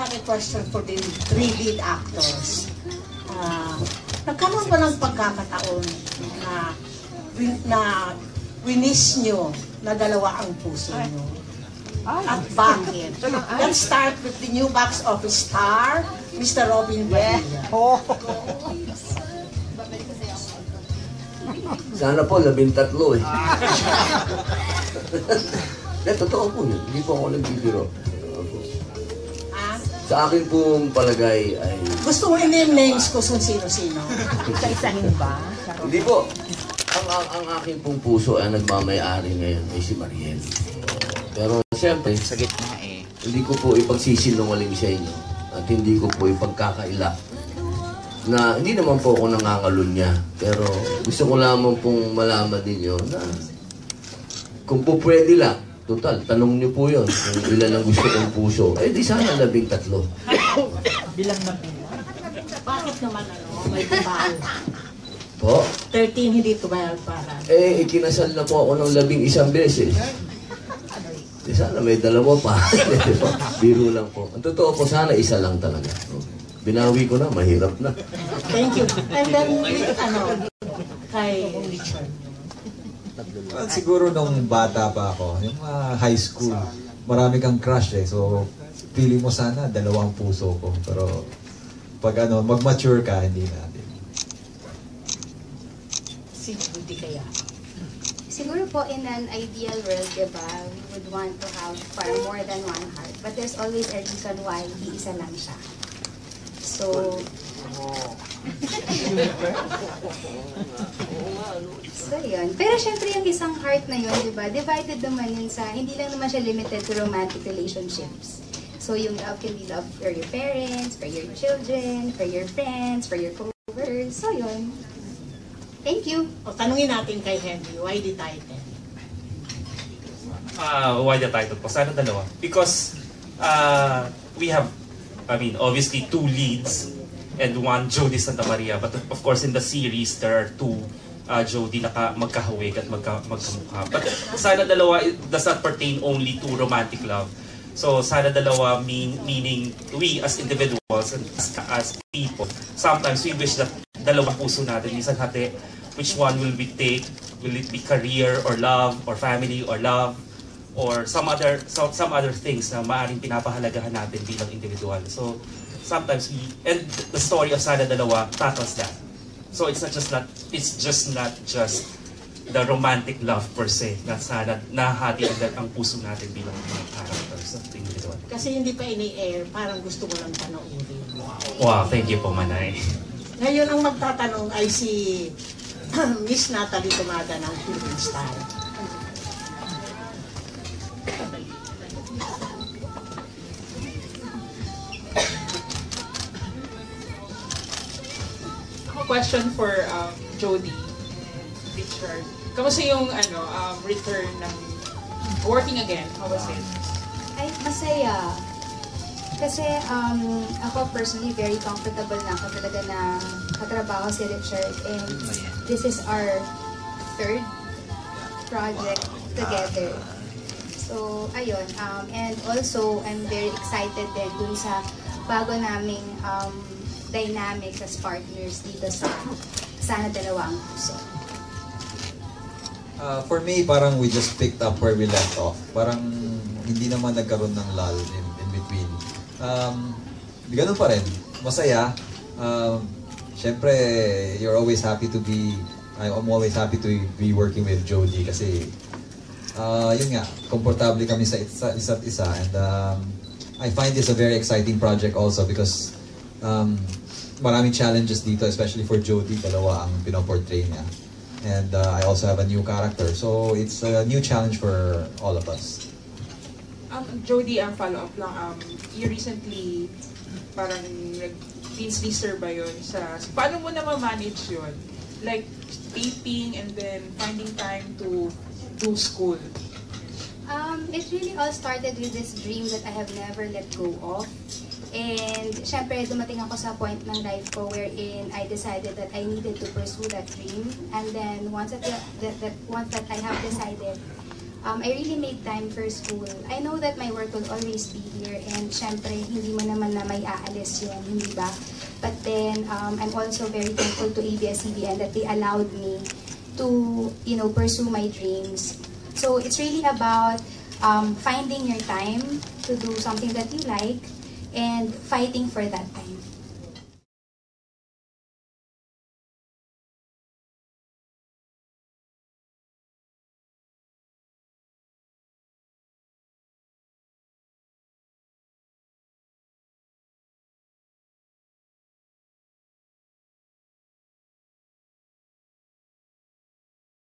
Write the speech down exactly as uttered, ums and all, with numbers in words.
have a question for the three lead actors. Uh, nagkaroon ba ng pagkakataon na, na winis nyo na dalawa ang puso nyo? At bakit? Let's start with the new box office star, Mister Robin Padilla. Oh. Sana po, labing tatlo eh. Eh, totoo po yun. Hindi po ako nagbibiro. Sa akin pong palagay ay... Gusto mo i-name names ko kung sino-sino? Isa-isahin ba? Hindi po. Ang, ang, ang akin pong puso ay nagmamayari ngayon ay si Marielle. Pero siyempre, sa gitna eh, hindi ko po ipagsisinungaling sa inyo. At hindi ko po ipagkakaila. Na hindi naman po ako nangangalunya. Pero gusto ko lamang pong malaman ninyo na kung po pwede lang, total, tanong niyo po yun, kung ilan ang gusto ng puso. Eh, di sana labing tatlo. Bilang na pila. Bakit naman ano? May kumbahan. Po? thirteen, hindi tumayal para. Eh, ikinasal na po ako ng labing isang beses. Di sana may dalawa pa. Biro lang po. Ang totoo po, sana isa lang talaga. Binawi ko na, mahirap na. Thank you. And then, ano, kay Richard. Well, siguro nung bata pa ako, yung uh, high school, marami kang crush eh. So, pili mo sana dalawang puso ko. Pero, pag ano, mag-mature ka, hindi natin. Siguro di kaya? Siguro po, in an ideal world, diba, we would want to have far more than one heart. But there's always a reason why iisa lang siya. So... So, yun. Pero syempre yung isang heart na yun, diba, divided naman yun sa, hindi lang naman siya limited to romantic relationships. So, yung love can be love for your parents, for your children, for your friends, for your co-workers. So, yun. Thank you. O, tanungin natin kay Henry, why the title? Uh, why the title po? Sana dalawa. Because uh, we have, I mean, obviously two leads and one Jodi Sta. Maria. But of course, in the series, there are two Uh, Jodi na magkahawig at magka, magkamukha. But sana dalawa does not pertain only to romantic love. So sana dalawa mean, meaning we as individuals and as, as people, sometimes we wish that dalawa puso natin. Minsan hati, which one will we take? Will it be career or love or family or love or some other some, some other things na maaaring pinapahalagahan natin bilang individual. So sometimes we, and the story of sana dalawa tackles that. So it's not just not it's just not just the romantic love per se na sana nahati ang puso natin bilang mga characters. Kasi hindi pa ini-air, parang gusto ko lang tanongin. Wow, thank you po, Manay. Ngayon ang magtatanong ay si Miss Natalie Tumada ng Jodi Sta. Question for um, Jodi and Richard. Kamusta yung ano, um, return ng working again? How was it? Ay, masaya. Kasi um, ako personally very comfortable na ako talaga na katrabaho si Richard. And this is our third project together. So, ayun. Um, and also, I'm very excited din dun sa bago naming um, dynamics as partners dito sa Sana Dalawa Ang Puso. Uh, for me, parang we just picked up where we left off. Parang hindi naman nagkaroon ng lull in, in between. Um, ganun pa rin. Masaya. Um, Siyempre, you're always happy to be, I'm always happy to be working with Jodi kasi uh, yun nga, komportable kami sa isa, isa't isa. And um, I find this a very exciting project also because Um, maraming challenges dito, especially for Jodi, dalawa ang pinoportray niya. And uh, I also have a new character. So it's a new challenge for all of us. Um, Jodi, ang um, follow-up lang, um, you recently parang nag-pinslister ba yun sa... So, paano mo na ma-manage yun? Like, taping and then finding time to do school. Um, it really all started with this dream that I have never let go of. And syempre, dumating ako sa point ng life ko wherein I decided that I needed to pursue that dream. And then, once that, that, that, once that I have decided, um, I really made time for school. I know that my work will always be here, and syempre, hindi mo naman na may aalis yun, hindi ba? But then, um, I'm also very thankful to A B S C B N that they allowed me to, you know, pursue my dreams. So it's really about um, finding your time to do something that you like and fighting for that time.